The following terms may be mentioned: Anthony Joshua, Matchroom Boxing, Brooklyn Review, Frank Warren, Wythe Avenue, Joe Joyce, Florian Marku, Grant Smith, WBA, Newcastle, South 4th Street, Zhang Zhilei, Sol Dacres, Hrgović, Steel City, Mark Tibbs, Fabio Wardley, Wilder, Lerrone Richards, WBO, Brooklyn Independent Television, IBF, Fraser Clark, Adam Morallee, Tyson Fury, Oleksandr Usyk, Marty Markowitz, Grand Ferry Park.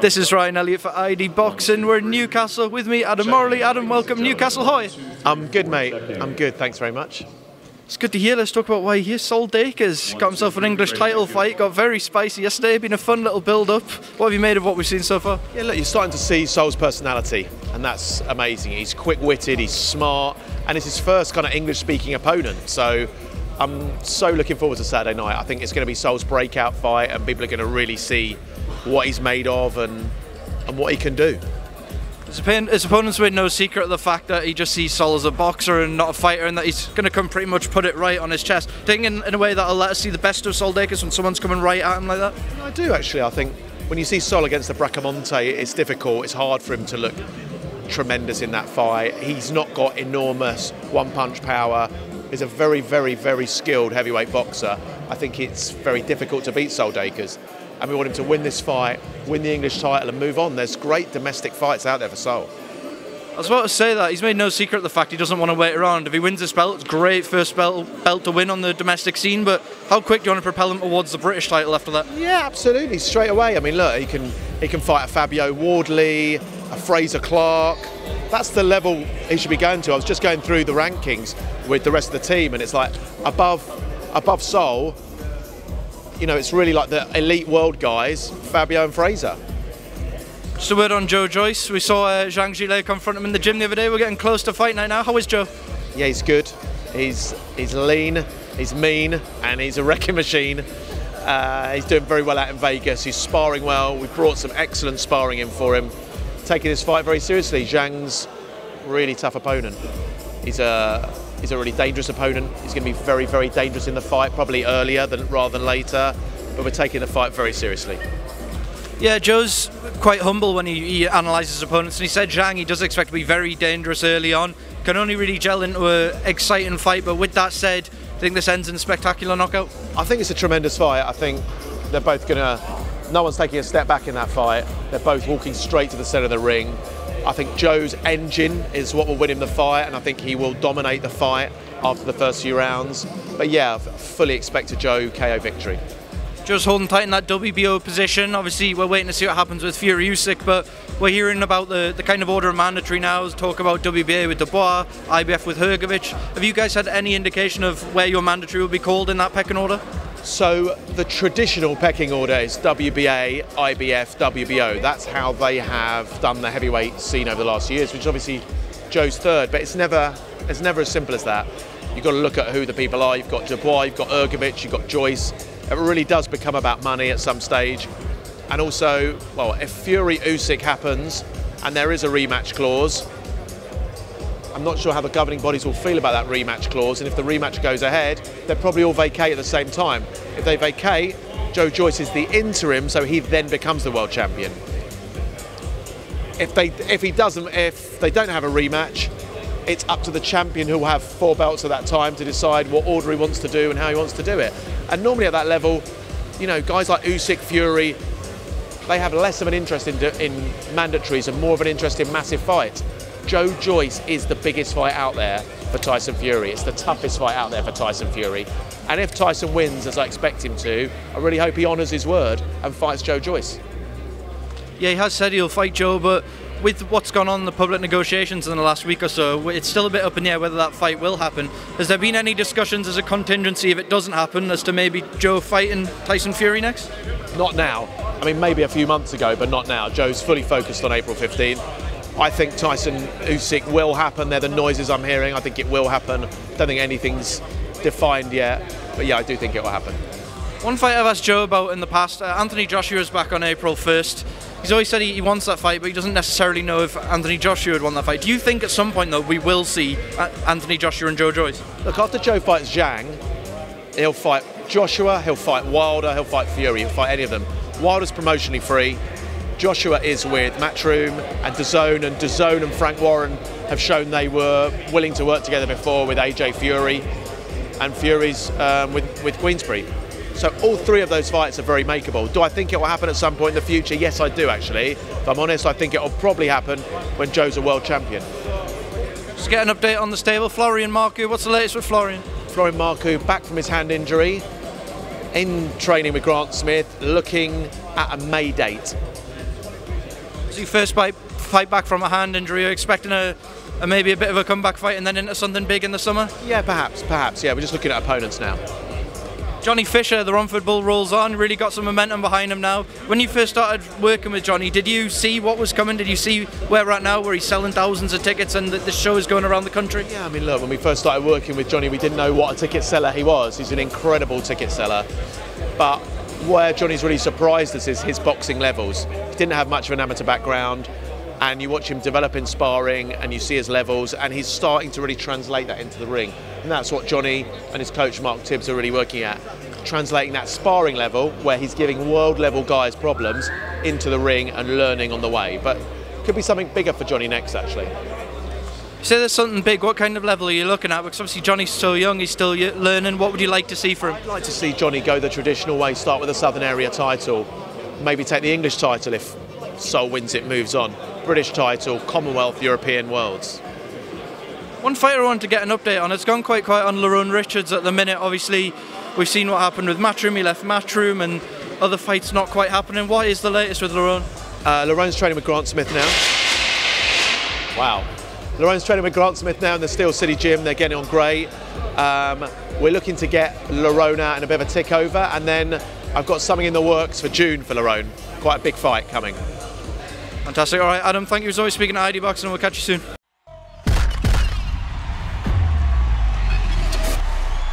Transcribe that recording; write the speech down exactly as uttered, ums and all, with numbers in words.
This is Ryan Elliott for iD Boxing. We're in Newcastle with me, Adam Morallee. Adam, welcome Newcastle. How are you? I'm good, mate. I'm good. Thanks very much. It's good to hear. Let's talk about why you're here. Sol Dacres got himself an English title fight. Got very spicy yesterday. Been a fun little build-up. What have you made of what we've seen so far? Yeah, look, you're starting to see Sol's personality, and that's amazing. He's quick-witted, he's smart, and it's his first kind of English-speaking opponent. So I'm so looking forward to Saturday night. I think it's going to be Sol's breakout fight, and people are going to really see what he's made of and and what he can do. His opponents made no secret of the fact that he just sees Sol as a boxer and not a fighter, and that he's going to come pretty much put it right on his chest. Do you think in, in a way that'll let us see the best of Sol Dacres when someone's coming right at him like that? I do actually. I think when you see Sol against the Bracamonte, it's difficult. It's hard for him to look tremendous in that fight. He's not got enormous one-punch power. He's a very, very, very skilled heavyweight boxer. I think it's very difficult to beat Sol Dacres. And we want him to win this fight, win the English title and move on. There's great domestic fights out there for Sol. I was about to say that. He's made no secret of the fact he doesn't want to wait around. If he wins this belt, it's great first belt, belt to win on the domestic scene, but how quick do you want to propel him towards the British title after that? Yeah, absolutely, straight away. I mean, look, he can, he can fight a Fabio Wardley, a Fraser Clark. That's the level he should be going to. I was just going through the rankings with the rest of the team, and it's like above, above Sol, you know, it's really like the elite world guys, Fabio and Fraser. Just a word on Joe Joyce. We saw uh, Zhang Zhilei confront him in the gym the other day. We're getting close to fight night now. How is Joe? Yeah, he's good. He's he's lean, he's mean, and he's a wrecking machine. Uh, he's doing very well out in Vegas. He's sparring well. We've brought some excellent sparring in for him. Taking this fight very seriously. Zhang's really tough opponent. He's a... He's a really dangerous opponent. He's going to be very, very dangerous in the fight, probably earlier than, rather than later. But we're taking the fight very seriously. Yeah, Joe's quite humble when he, he analyses opponents. And he said Zhang, he does expect to be very dangerous early on. Can only really gel into an exciting fight. But with that said, I think this ends in a spectacular knockout. I think it's a tremendous fight. I think they're both going to... No one's taking a step back in that fight. They're both walking straight to the centre of the ring. I think Joe's engine is what will win him the fight, and I think he will dominate the fight after the first few rounds. But yeah, I fully expect a Joe K O victory. Just holding tight in that W B O position. Obviously, we're waiting to see what happens with Fury Usyk, but we're hearing about the, the kind of order of mandatory now. Talk about W B A with Dubois, I B F with Hrgović. Have you guys had any indication of where your mandatory will be called in that pecking order? So the traditional pecking order is W B A, I B F, W B O. That's how they have done the heavyweight scene over the last years, which is obviously Joe's third, but it's never, it's never as simple as that. You've got to look at who the people are. You've got Dubois, you've got Hrgović, you've got Joyce. It really does become about money at some stage. And also, well, if Fury Usyk happens and there is a rematch clause, I'm not sure how the governing bodies will feel about that rematch clause, and if the rematch goes ahead, they'll probably all vacate at the same time. If they vacate, Joe Joyce is the interim, so he then becomes the world champion. If they, if he doesn't, if they don't have a rematch, it's up to the champion who will have four belts at that time to decide what order he wants to do and how he wants to do it. And normally at that level, you know, guys like Usyk, Fury, they have less of an interest in, in mandatories and more of an interest in massive fights. Joe Joyce is the biggest fight out there for Tyson Fury. It's the toughest fight out there for Tyson Fury. And if Tyson wins, as I expect him to, I really hope he honours his word and fights Joe Joyce. Yeah, he has said he'll fight Joe, but with what's gone on in the public negotiations in the last week or so, it's still a bit up in the air whether that fight will happen. Has there been any discussions as a contingency, if it doesn't happen, as to maybe Joe fighting Tyson Fury next? Not now. I mean, maybe a few months ago, but not now. Joe's fully focused on April fifteenth. I think Tyson Usyk will happen. They're the noises I'm hearing. I think it will happen. Don't think anything's defined yet, but yeah, I do think it will happen. One fight I've asked Joe about in the past, uh, Anthony Joshua is back on April first. He's always said he, he wants that fight, but he doesn't necessarily know if Anthony Joshua would want that fight. Do you think at some point, though, we will see Anthony Joshua and Joe Joyce? Look, after Joe fights Zhang, he'll fight Joshua, he'll fight Wilder, he'll fight Fury, he'll fight any of them. Wilder's promotionally free. Joshua is with Matchroom and DAZN, and DAZN and Frank Warren have shown they were willing to work together before with A J Fury, and Fury's um, with, with Queensberry. So all three of those fights are very makeable. Do I think it will happen at some point in the future? Yes, I do actually. If I'm honest, I think it will probably happen when Joe's a world champion. Just get an update on the stable. Florian Marku, what's the latest with Florian? Florian Marku back from his hand injury, in training with Grant Smith, looking at a May date. It's your first fight, fight back from a hand injury. Are you expecting a, a maybe a bit of a comeback fight and then into something big in the summer? Yeah, perhaps, perhaps. Yeah, we're just looking at opponents now. Johnny Fisher, the Romford Bull, rolls on, really got some momentum behind him now. When you first started working with Johnny, did you see what was coming? Did you see where we're at now, where he's selling thousands of tickets and that the show is going around the country? Yeah, I mean, look, when we first started working with Johnny, we didn't know what a ticket seller he was. He's an incredible ticket seller. But where Johnny's really surprised us is his boxing levels. He didn't have much of an amateur background, and you watch him develop in sparring, and you see his levels, and he's starting to really translate that into the ring. And that's what Johnny and his coach Mark Tibbs are really working at, translating that sparring level where he's giving world level guys problems into the ring and learning on the way. But could be something bigger for Johnny next, actually. So there's something big. What kind of level are you looking at? Because obviously Johnny's so young, he's still learning. What would you like to see from him? I'd like to see Johnny go the traditional way, start with a Southern Area title, maybe take the English title if Sol wins it, moves on. British title, Commonwealth, European, Worlds. One fighter I want to get an update on, it's gone quite quiet on Lerrone Richards at the minute. Obviously, we've seen what happened with Matchroom, he left Matchroom, and other fights not quite happening. What is the latest with Lerrone? Uh, Lerrone's training with Grant Smith now. Wow. Lerrone's training with Grant Smith now in the Steel City gym. They're getting on great. Um, we're looking to get Lerrone out and a bit of a tick over, and then I've got something in the works for June for Lerrone. Quite a big fight coming. Fantastic. All right, Adam, thank you as always. Speaking to iD Boxing, and we'll catch you soon.